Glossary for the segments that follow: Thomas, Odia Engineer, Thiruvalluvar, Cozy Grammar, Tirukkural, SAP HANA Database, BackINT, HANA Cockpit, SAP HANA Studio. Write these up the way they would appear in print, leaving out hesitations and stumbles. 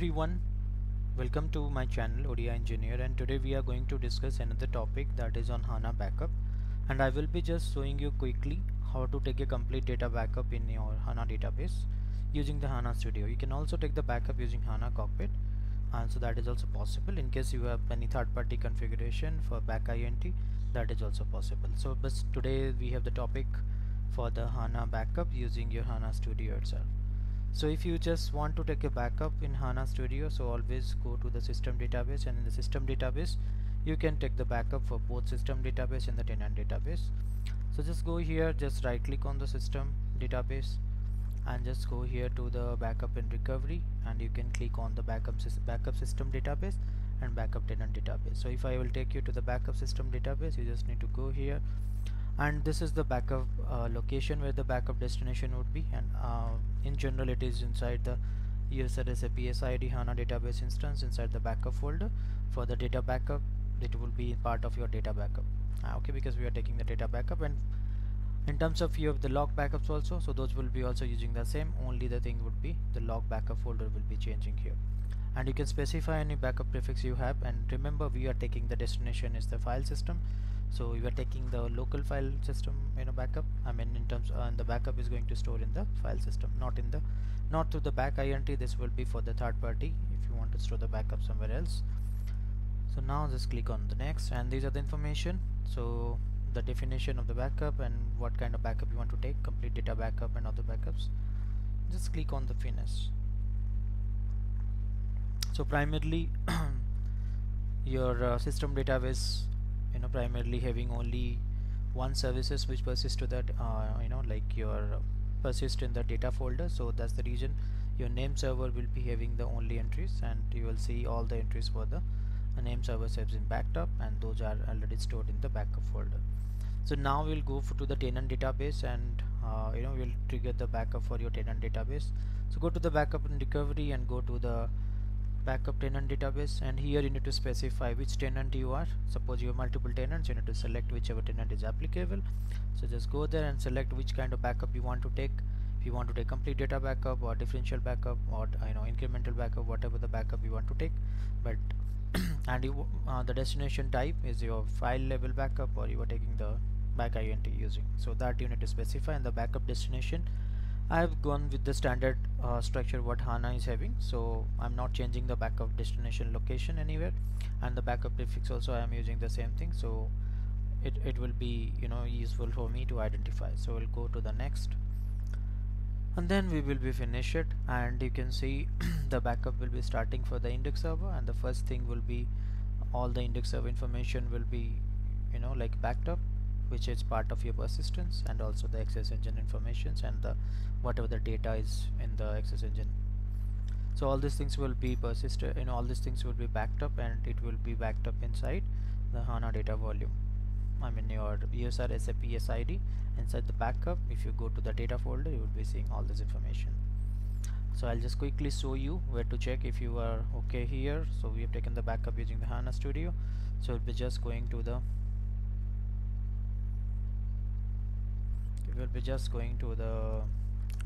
everyone, welcome to my channel Odia Engineer, and today we are going to discuss another topic, that is on HANA backup. And I will be just showing you quickly how to take a complete data backup in your HANA database using the HANA Studio. You can also take the backup using HANA Cockpit, and so that is also possible. In case you have any third-party configuration for BackINT, that is also possible. So but today we have the topic for the HANA backup using your HANA Studio itself. So if you just want to take a backup in HANA Studio, so always go to the system database, and in the system database you can take the backup for both system database and the tenant database. So just go here, just right click on the system database and just go here to the backup and recovery, and you can click on the backup system database and backup tenant database. So if I will take you to the backup system database, you just need to go here, and this is the backup location where the backup destination would be, and in general it is inside the SAP HANA database instance inside the backup folder. For the data backup, it will be part of your data backup, okay, because we are taking the data backup. And in terms of you have the log backups also, so those will be also using the same, only the thing would be the log backup folder will be changing here. And you can specify any backup prefix you have, and remember we are taking the destination is the file system, so you are taking the local file system backup. I mean in terms and the backup is going to store in the file system, not to the BackINT. This will be for the third party if you want to store the backup somewhere else. So now just click on the next, and these are the information, so the definition of the backup and what kind of backup you want to take, complete data backup and other backups. Just click on the finish. So primarily your system database primarily having only one services which persist to that persist in the data folder, so that's the reason your name server will be having the only entries, and you will see all the entries for the name server has been backed up, and those are already stored in the backup folder. So now we'll go to the tenant database, and we'll trigger the backup for your tenant database. So go to the backup and recovery and go to the backup tenant database, and here you need to specify which tenant you are. Suppose you have multiple tenants, you need to select whichever tenant is applicable. So just go there and select which kind of backup you want to take. If you want to take complete data backup or differential backup or incremental backup, whatever the backup you want to take, but and you, the destination type is your file level backup or you are taking the BackINT using, so that you need to specify. And the backup destination, I have gone with the standard structure what HANA is having, so I'm not changing the backup destination location anywhere, and the backup prefix also I am using the same thing, so it will be useful for me to identify. So we'll go to the next, and then we will be finished it, and you can see the backup will be starting for the index server, and the first thing will be all the index server information will be backed up, which is part of your persistence, and also the access engine informations and the whatever the data is in the access engine. So all these things will be persisted, all these things will be backed up, and it will be backed up inside the HANA data volume. I mean your SAP HANA inside the backup. If you go to the data folder, you will be seeing all this information. So I'll just quickly show you where to check if you are okay here. So we have taken the backup using the HANA Studio. So we'll be just going to the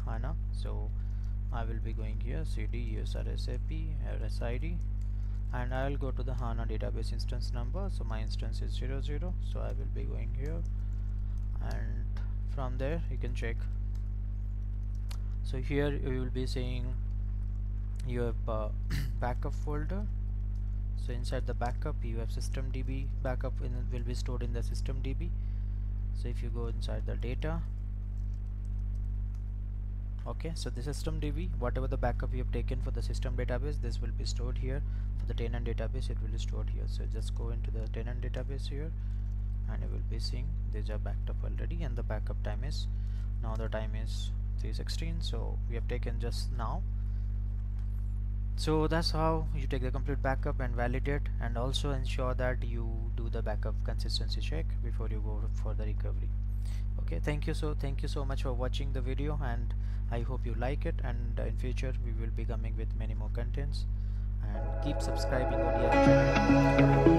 HANA. So I will be going here CD SAP HANA, and I will go to the HANA database instance number. So my instance is 00, so I will be going here, and from there you can check. So here you will be seeing your backup folder. So inside the backup you have system DB backup will be stored in the system DB. So if you go inside the data, okay, so the system DB, whatever the backup you have taken for the system database, this will be stored here. For the tenant database, it will be stored here. So just go into the tenant database here, and you will be seeing these are backed up already, and the backup time is now the time is 3:16, so we have taken just now. So that's how you take the complete backup and validate, and also ensure that you do the backup consistency check before you go for the recovery. Okay, thank you so much for watching the video, and I hope you like it, and in future we will be coming with many more contents, and keep subscribing Odia Engineer.